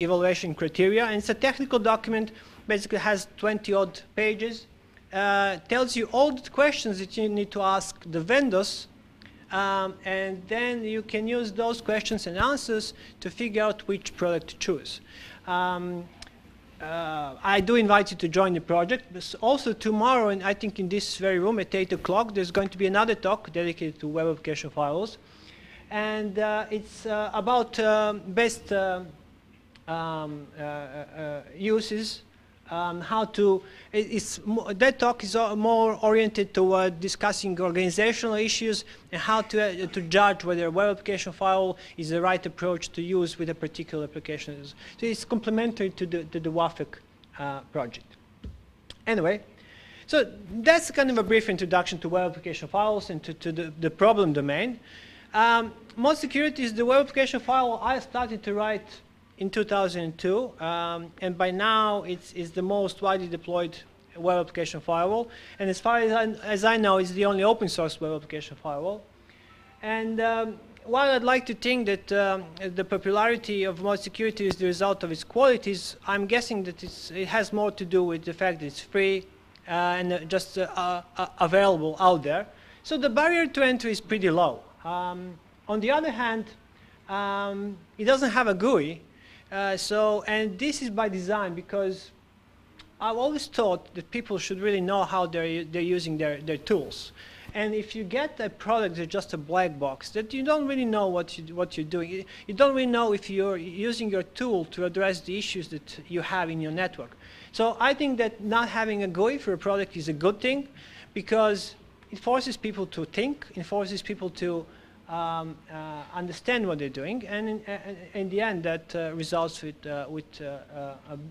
evaluation criteria, and it's a technical document, basically has 20 odd pages, tells you all the questions that you need to ask the vendors, and then you can use those questions and answers to figure out which product to choose. I do invite you to join the project. But also tomorrow, and I think in this very room at 8 o'clock, there's going to be another talk dedicated to web application firewalls. And it's about best uses, how to, that talk is more oriented toward discussing organizational issues and how to judge whether a web application firewall is the right approach to use with a particular application. So it's complementary to the WAFIC project. Anyway, so that's kind of a brief introduction to web application firewalls and to the problem domain. ModSecurity is the web application firewall I started to write in 2002, and by now it's the most widely deployed web application firewall, and as far as I know, it's the only open source web application firewall. And while I'd like to think that the popularity of ModSecurity is the result of its qualities, I'm guessing that it has more to do with the fact that it's free and just available out there. So the barrier to entry is pretty low. On the other hand, it doesn't have a GUI. And this is by design, because I've always thought that people should really know how they're using their tools. And if you get a product that's just a black box, that you don't really know what you're doing. You don't really know if you're using your tool to address the issues that you have in your network. So I think that not having a GUI for a product is a good thing, because it forces people to think, it forces people to understand what they're doing, and in the end that results with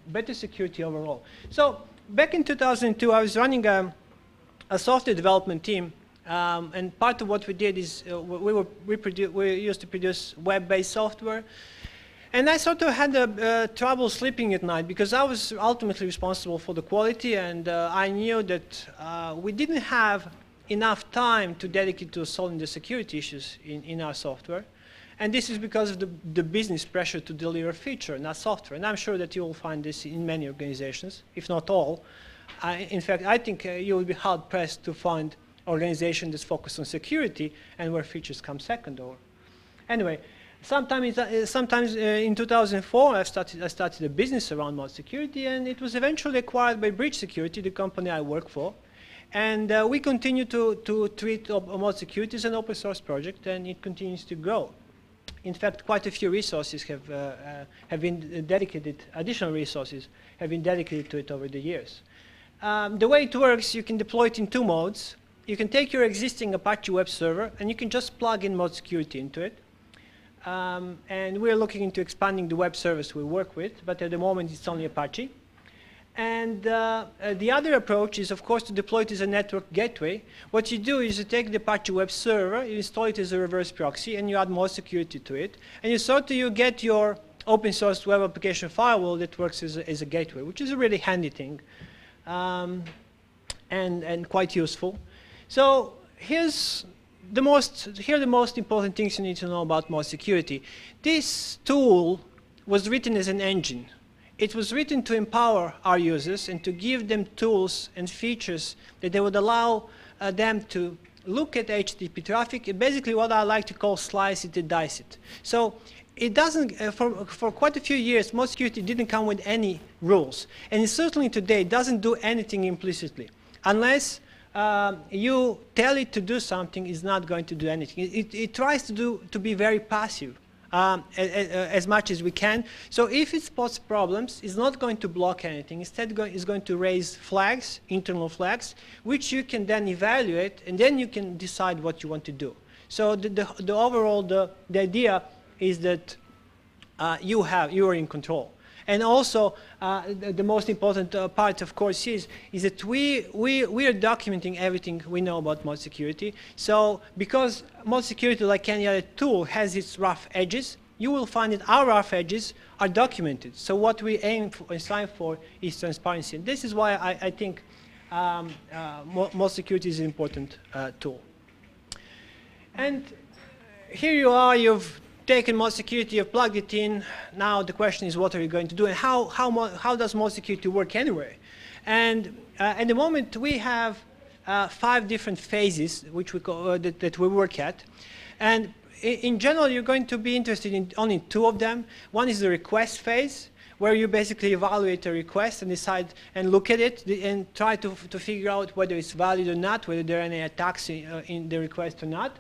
better security overall. So back in 2002 I was running a software development team, and part of what we did is we used to produce web-based software, and I sort of had trouble sleeping at night because I was ultimately responsible for the quality, and I knew that we didn't have enough time to dedicate to solving the security issues in our software. And this is because of the business pressure to deliver feature, not software. And I'm sure that you will find this in many organizations, if not all. In fact, I think you will be hard-pressed to find organizations that's focused on security and where features come second. Or anyway, sometimes in 2004 I started a business around ModSecurity, and it was eventually acquired by Breach Security, the company I work for. And we continue to treat ModSecurity as an open source project, and it continues to grow. In fact, quite a few resources have been dedicated, additional resources have been dedicated to it over the years. The way it works, you can deploy it in two modes. You can take your existing Apache web server and you can just plug in ModSecurity into it. And we're looking into expanding the web service we work with, but at the moment it's only Apache. And the other approach is, of course, to deploy it as a network gateway. What you do is you take the Apache web server, you install it as a reverse proxy, and you add ModSecurity to it. And you sort of you get your open source web application firewall that works as a gateway, which is a really handy thing and quite useful. So here are the most important things you need to know about ModSecurity. This tool was written as an engine. It was written to empower our users and to give them tools and features that they would allow them to look at HTTP traffic, and basically what I like to call slice it and dice it. So it doesn't, for quite a few years, ModSecurity didn't come with any rules. And it certainly today doesn't do anything implicitly. Unless you tell it to do something, it's not going to do anything. It tries to be very passive. As much as we can. So if it spots problems, it's not going to block anything. Instead, it's going to raise flags, internal flags, which you can then evaluate, and then you can decide what you want to do. So the overall idea is that you are in control. And also, the most important part, of course, is that we are documenting everything we know about ModSecurity. So because ModSecurity, like any other tool, has its rough edges, you will find that our rough edges are documented. So what we aim for and strive for is transparency. And this is why I think ModSecurity is an important tool. And here you are, you've taken ModSecurity, you've plugged it in. Now the question is, what are you going to do, and how does ModSecurity work anyway? And at the moment, we have 5 different phases which we call, that we work at, and in general, you're going to be interested in only 2 of them. One is the request phase, where you basically evaluate a request and decide and look at it and try to figure out whether it's valid or not, whether there are any attacks in the request or not.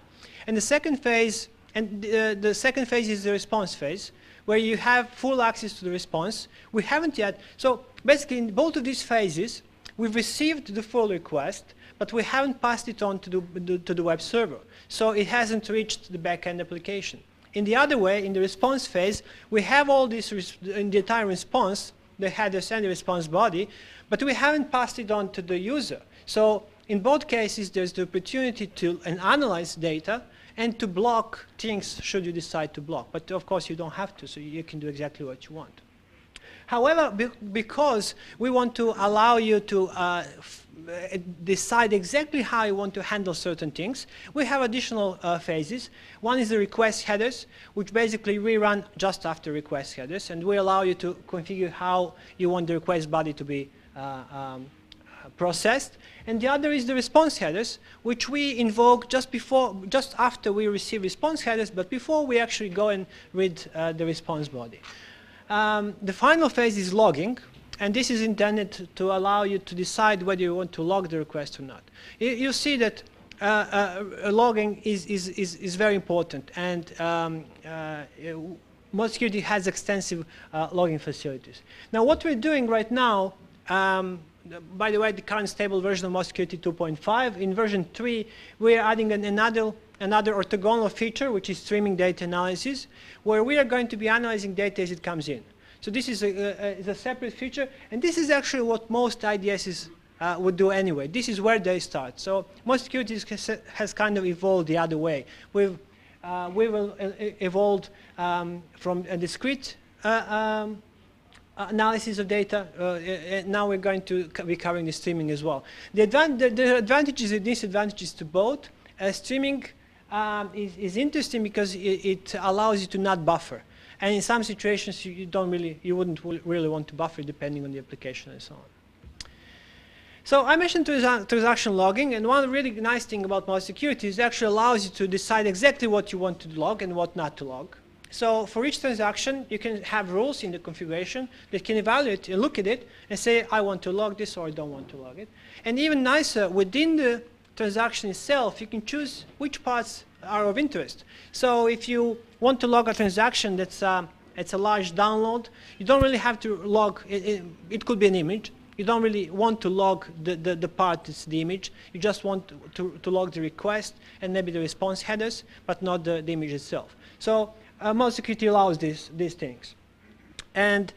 And the second phase, is the response phase, where you have full access to the response. We haven't yet. So basically, in both of these phases, we've received the full request, but we haven't passed it on to the web server. So it hasn't reached the back-end application. In the other way, in the response phase, we have all this in the entire response, the headers and the response body, but we haven't passed it on to the user. So in both cases, there's the opportunity to analyze data and to block things should you decide to block. But of course, you don't have to, so you can do exactly what you want. However, because we want to allow you to decide exactly how you want to handle certain things, we have additional phases. One is the request headers, which basically we run just after request headers, and we allow you to configure how you want the request body to be processed. And the other is the response headers, which we invoke just after we receive response headers, but before we actually go and read the response body. The final phase is logging, and this is intended to allow you to decide whether you want to log the request or not. You see that logging is very important, and ModSecurity has extensive logging facilities. Now, what we're doing right now, by the way, the current stable version of ModSecurity 2.5, in version 3, we are adding another orthogonal feature, which is streaming data analysis, where we are going to be analyzing data as it comes in. So this is a separate feature, and this is actually what most IDSs would do anyway. This is where they start. So ModSecurity has kind of evolved the other way. We will evolve from a discrete analysis of data, and now we're going to be covering the streaming as well. The advantages and disadvantages to both. Streaming is interesting because it allows you to not buffer, and in some situations you wouldn't really want to buffer, depending on the application and so on. So I mentioned transaction logging, and one really nice thing about ModSecurity is it actually allows you to decide exactly what you want to log and what not to log. So for each transaction, you can have rules in the configuration that can evaluate and look at it and say, I want to log this or I don't want to log it. And even nicer, within the transaction itself, you can choose which parts are of interest. So if you want to log a transaction that's it's a large download, you don't really have to log, it could be an image. You don't really want to log the part that's the image. You just want to log the request and maybe the response headers, but not the image itself. So ModSecurity allows these things. And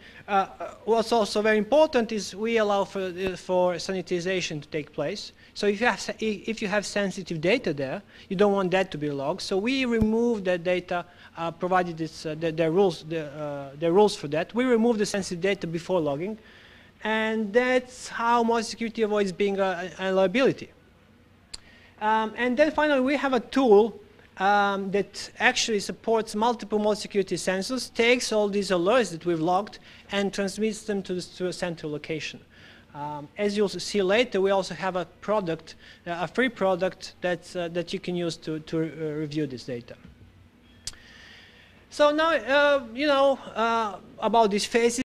what's also very important is we allow for sanitization to take place. So if you have sensitive data there, you don't want that to be logged. So we remove that data, provided it's the rules for that. We remove the sensitive data before logging, and that's how ModSecurity avoids being a liability. And then finally, we have a tool that actually supports multiple ModSecurity sensors, takes all these alerts that we've logged, and transmits them to a central location. As you'll see later, we also have a product, a free product that you can use to review this data. So now, about these phases.